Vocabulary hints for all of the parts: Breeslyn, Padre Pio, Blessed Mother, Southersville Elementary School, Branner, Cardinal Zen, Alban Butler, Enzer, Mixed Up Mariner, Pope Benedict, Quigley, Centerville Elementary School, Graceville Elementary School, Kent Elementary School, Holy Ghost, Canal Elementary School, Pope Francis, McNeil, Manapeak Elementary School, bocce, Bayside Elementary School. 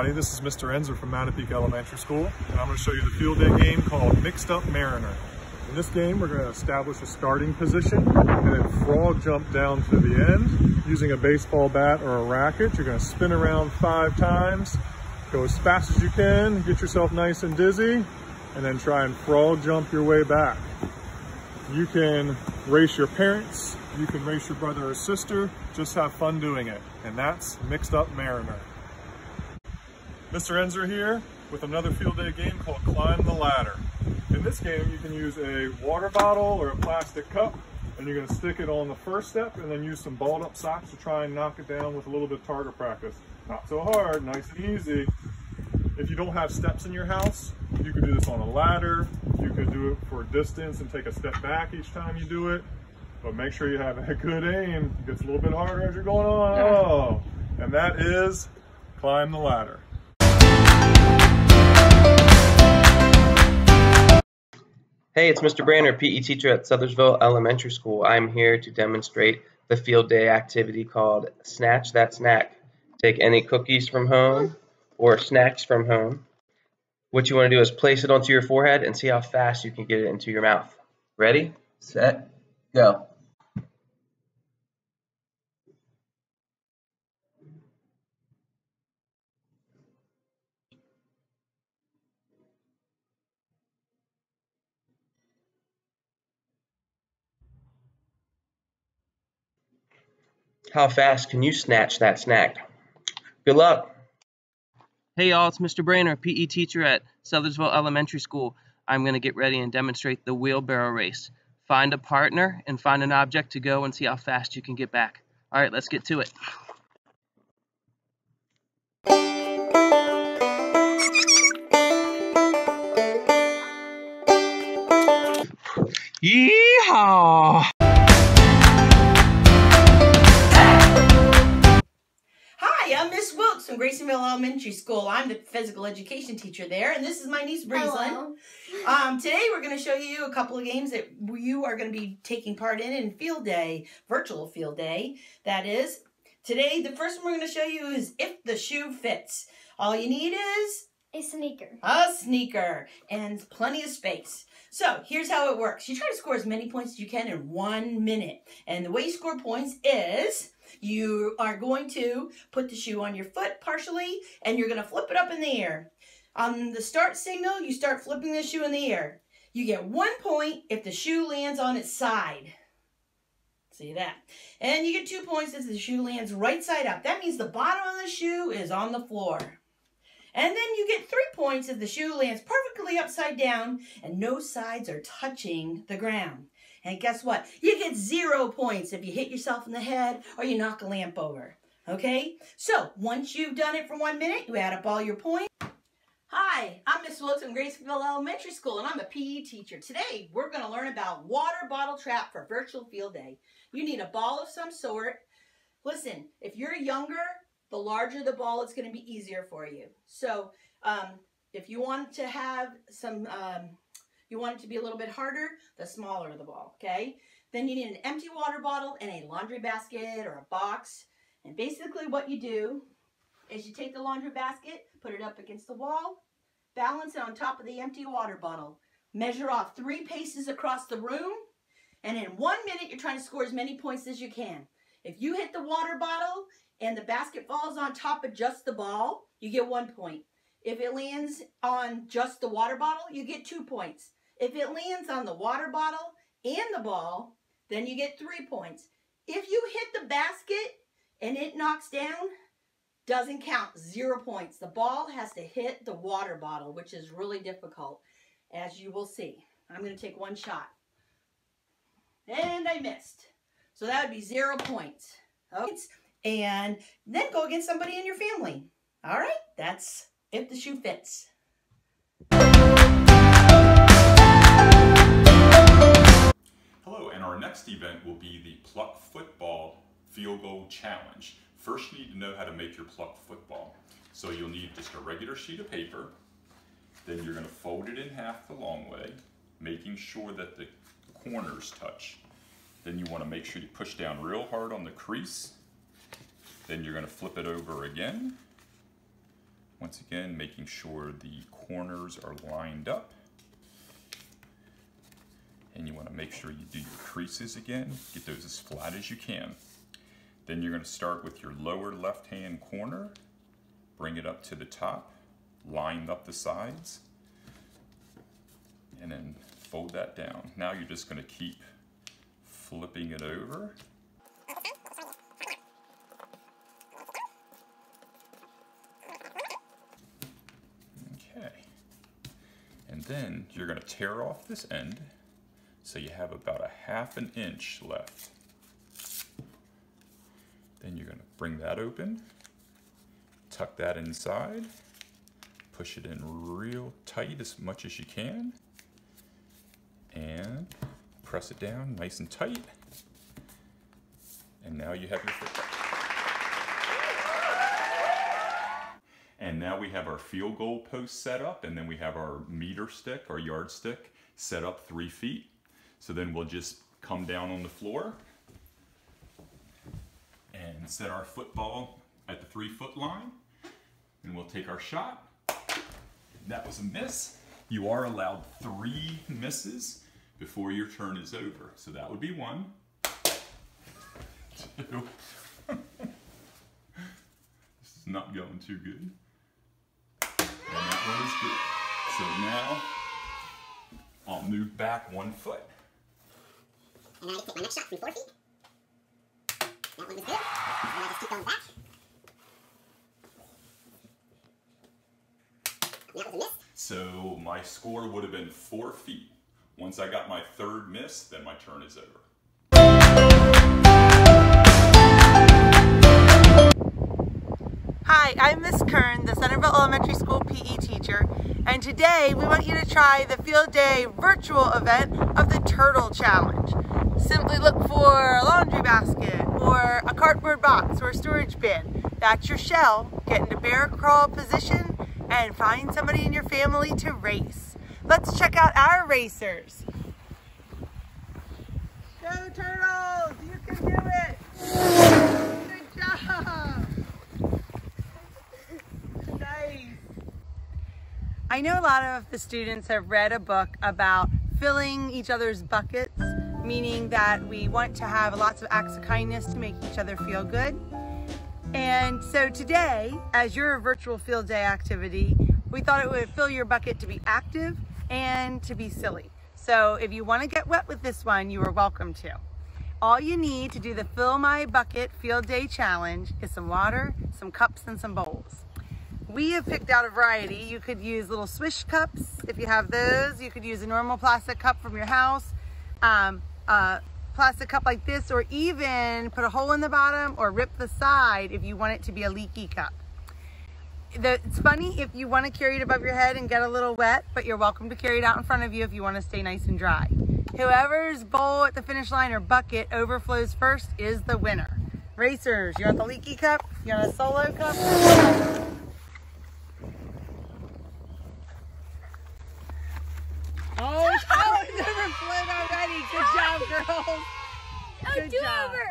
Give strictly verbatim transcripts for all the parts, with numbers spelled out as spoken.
everybody. This is Mister Enzer from Manapeak Elementary School, and I'm going to show you the field day game called Mixed Up Mariner. In this game, we're going to establish a starting position and then frog jump down to the end. Using a baseball bat or a racket, you're going to spin around five times, go as fast as you can, get yourself nice and dizzy, and then try and frog jump your way back. You can race your parents, you can race your brother or sister, just have fun doing it. And that's Mixed Up Mariner. Mister Enzer here with another field day game called Climb the Ladder. In this game, you can use a water bottle or a plastic cup, and you're gonna stick it on the first step and then use some balled up socks to try and knock it down with a little bit of target practice. Not so hard, nice and easy. If you don't have steps in your house, you could do this on a ladder, you could do it for distance and take a step back each time you do it, but make sure you have a good aim. It gets a little bit harder as you're going on. Oh, and that is Climb the Ladder. Hey, it's Mister Branner, P E teacher at Southersville Elementary School. I'm here to demonstrate the field day activity called Snatch That Snack. Take any cookies from home or snacks from home. What you want to do is place it onto your forehead and see how fast you can get it into your mouth. Ready, set, go. How fast can you snatch that snack? Good luck. Hey y'all, it's Mister Branner, P E teacher at Southersville Elementary School. I'm going to get ready and demonstrate the wheelbarrow race. Find a partner and find an object to go and see how fast you can get back. All right, let's get to it. Yeehaw! From Graceville Elementary School. I'm the physical education teacher there, and this is my niece Breeslyn. Um, today we're going to show you a couple of games that you are going to be taking part in in field day, virtual field day, that is. Today, the first one we're going to show you is If the Shoe Fits. All you need is a sneaker. A sneaker and plenty of space. So here's how it works. You try to score as many points as you can in one minute, and the way you score points is you are going to put the shoe on your foot partially, and you're going to flip it up in the air. On the start signal, you start flipping the shoe in the air. You get one point if the shoe lands on its side. See that? And you get two points if the shoe lands right side up. That means the bottom of the shoe is on the floor. And then you get three points if the shoe lands perfectly upside down and no sides are touching the ground. And guess what? You get zero points if you hit yourself in the head or you knock a lamp over. Okay? So, once you've done it for one minute, you add up all your points. Hi, I'm Miss Wilkes from Graceville Elementary School, and I'm a P E teacher. Today, we're going to learn about water bottle trap for virtual field day. You need a ball of some sort. Listen, if you're younger, the larger the ball, it's going to be easier for you. So, um, if you want to have some... Um, You want it to be a little bit harder, the smaller the ball, okay? Then you need an empty water bottle and a laundry basket or a box. And basically what you do is you take the laundry basket, put it up against the wall, balance it on top of the empty water bottle, measure off three paces across the room, and in one minute you're trying to score as many points as you can. If you hit the water bottle and the basket falls on top of just the ball, you get one point. If it lands on just the water bottle, you get two points. If it lands on the water bottle and the ball, then you get three points. If you hit the basket and it knocks down, doesn't count, zero points. The ball has to hit the water bottle, which is really difficult, as you will see. I'm going to take one shot. And I missed. So that would be zero points. Okay. And then go against somebody in your family. All right, that's If the Shoe Fits. Hello, and our next event will be the Pluck Football Field Goal Challenge. First, you need to know how to make your pluck football. So you'll need just a regular sheet of paper, then you're going to fold it in half the long way, making sure that the corners touch. Then you want to make sure you push down real hard on the crease. Then you're going to flip it over again, Once again, making sure the corners are lined up. And you want to make sure you do your creases again, get those as flat as you can. Then you're going to start with your lower left-hand corner, bring it up to the top, line up the sides, and then fold that down. Now you're just going to keep flipping it over. Okay. And then you're going to tear off this end, so you have about a half an inch left. Then you're going to bring that open, tuck that inside, push it in real tight as much as you can, and press it down nice and tight. And now you have your field goal. And now we have our field goal post set up, and then we have our meter stick, our yardstick, set up three feet. So then we'll just come down on the floor and set our football at the three foot line. And we'll take our shot. And that was a miss. You are allowed three misses before your turn is over. So that would be one, two. This is not going too good. And that one is good. So now I'll move back one foot. And I just take my next shot from four feet. That one was good. And I just keep going back. And that was a miss. So my score would have been four feet. Once I got my third miss, then my turn is over. Hi, I'm Miss Kern, the Centerville Elementary School P E teacher, and today we want you to try the Field Day virtual event of the Turtle Challenge. Simply look for a laundry basket, or a cardboard box, or a storage bin. That's your shell. Get into bear crawl position and find somebody in your family to race. Let's check out our racers. Go Turtles! You can do it! Good job! Nice! I know a lot of the students have read a book about filling each other's buckets, meaning that we want to have lots of acts of kindness to make each other feel good. And so today, as your virtual field day activity, we thought it would fill your bucket to be active and to be silly. So if you want to get wet with this one, you are welcome to. All you need to do the Fill My Bucket Field Day Challenge is some water, some cups, and some bowls. We have picked out a variety. You could use little swish cups if you have those. You could use a normal plastic cup from your house. Um, uh, plastic cup like this, or even put a hole in the bottom or rip the side if you want it to be a leaky cup. The, it's funny if you want to carry it above your head and get a little wet, but you're welcome to carry it out in front of you if you want to stay nice and dry. Whoever's bowl at the finish line or bucket overflows first is the winner. Racers, you want the leaky cup? You want a solo cup? Oh, oh, it's overflowed already. Good job, girls. Oh, good do job. Over.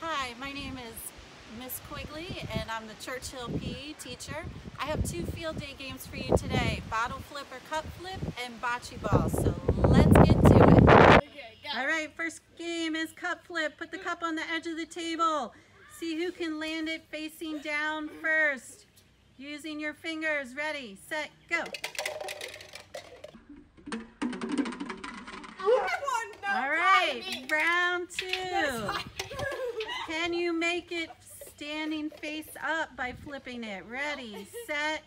Hi, my name is Miss Quigley, and I'm the Churchill P E teacher. I have two field day games for you today: bottle flip or cup flip, and bocce ball. So let's get to it. Okay, go. All right, first game is cup flip. Put the cup on the edge of the table. See who can land it facing down first. Using your fingers, ready, set, go. All right, round two. Can you make it standing face up by flipping it? Ready, set.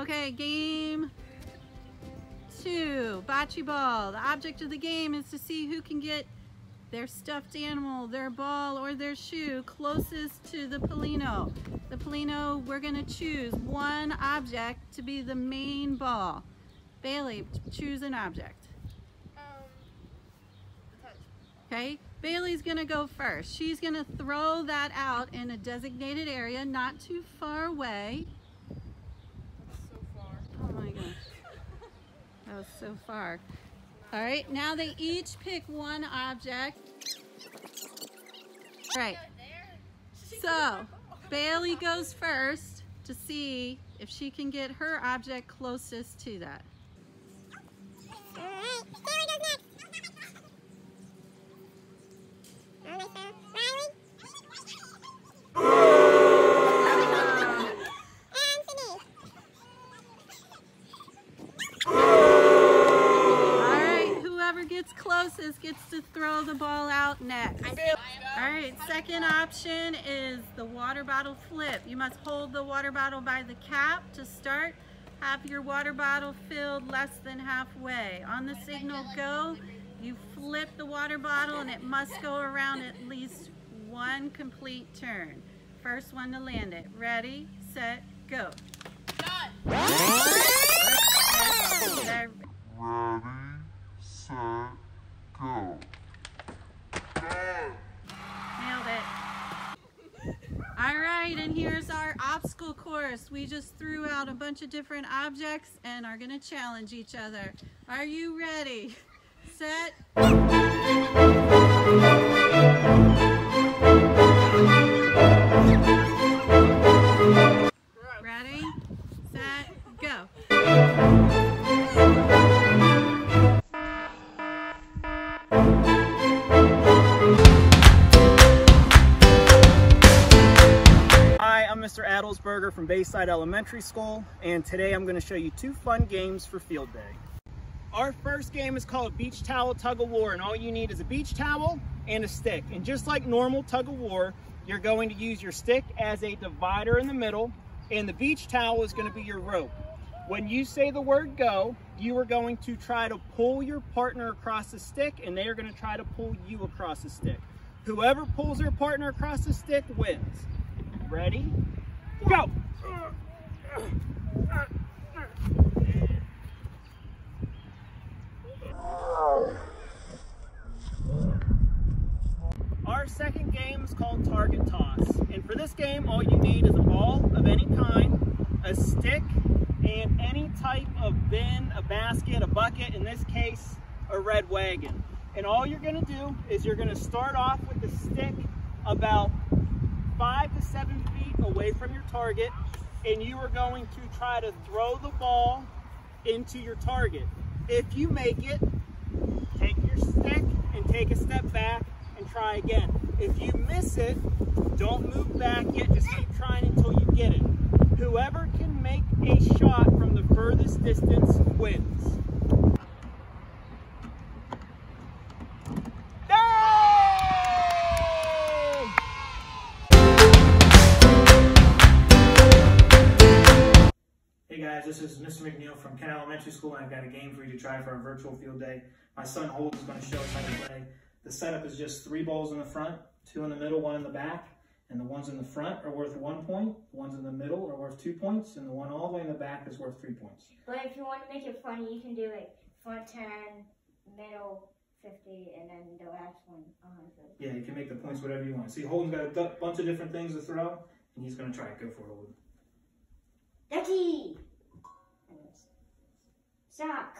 Okay, game two, bocce ball. The object of the game is to see who can get their stuffed animal, their ball, or their shoe closest to the Polino. The Polino, we're gonna choose one object to be the main ball. Bailey, choose an object. Um, okay, Bailey's gonna go first. She's gonna throw that out in a designated area, not too far away. That's so far. Oh my gosh. That was so far. All right, now they each pick one object. All right, so Bailey goes first to see if she can get her object closest to that. All right, Sarah goes next. Gets to throw the ball out next. Alright, second option is the water bottle flip. You must hold the water bottle by the cap to start. Have your water bottle filled less than halfway. On the signal go, you flip the water bottle and it must go around at least one complete turn. First one to land it. Ready, set, go. Ready, set, go. Nailed it. All right, and here's our obstacle course. We just threw out a bunch of different objects and are gonna challenge each other. Are you ready? Set. Ready, set, go. From Bayside Elementary School, and today I'm going to show you two fun games for field day. Our first game is called Beach Towel Tug of War, and all you need is a beach towel and a stick. And just like normal tug of war, you're going to use your stick as a divider in the middle, and the beach towel is going to be your rope. When you say the word go, you are going to try to pull your partner across the stick, and they are going to try to pull you across the stick. Whoever pulls their partner across the stick wins. Ready? Go! Our second game is called Target Toss. And for this game, all you need is a ball of any kind, a stick, and any type of bin, a basket, a bucket, in this case, a red wagon. And all you're gonna do is you're gonna start off with the stick about five to seven feet away from your target, and you are going to try to throw the ball into your target. If you make it, take your stick and take a step back and try again. If you miss it, don't move back yet, just keep trying until you get it. Whoever can make a shot from the furthest distance wins. This is Mister McNeil from Kent Elementary School, and I've got a game for you to try for our virtual field day. My son Holt is going to show us how to play. The setup is just three balls in the front, two in the middle, one in the back, and the ones in the front are worth one point, the ones in the middle are worth two points, and the one all the way in the back is worth three points. But if you want to make it funny, you can do it front ten, middle fifty, and then the last one one hundred. Yeah, you can make the points whatever you want. See, Holden's got a bunch of different things to throw, and he's going to try it. Go for it, Holden. Ducky! Sock.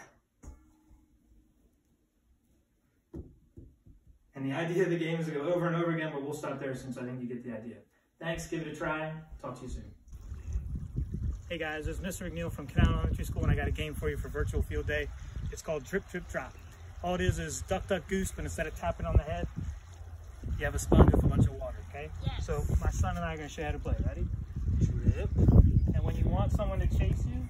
And the idea of the game is to go over and over again, but we'll stop there since I think you get the idea. Thanks, give it a try. Talk to you soon. Hey guys, this is Mister McNeil from Canal Elementary School, and I got a game for you for virtual field day. It's called Drip, Drip, Drop. All it is is duck, duck, goose, but instead of tapping on the head, you have a sponge with a bunch of water, okay? Yes. So my son and I are going to show you how to play. Ready? Drip. And when you want someone to chase you,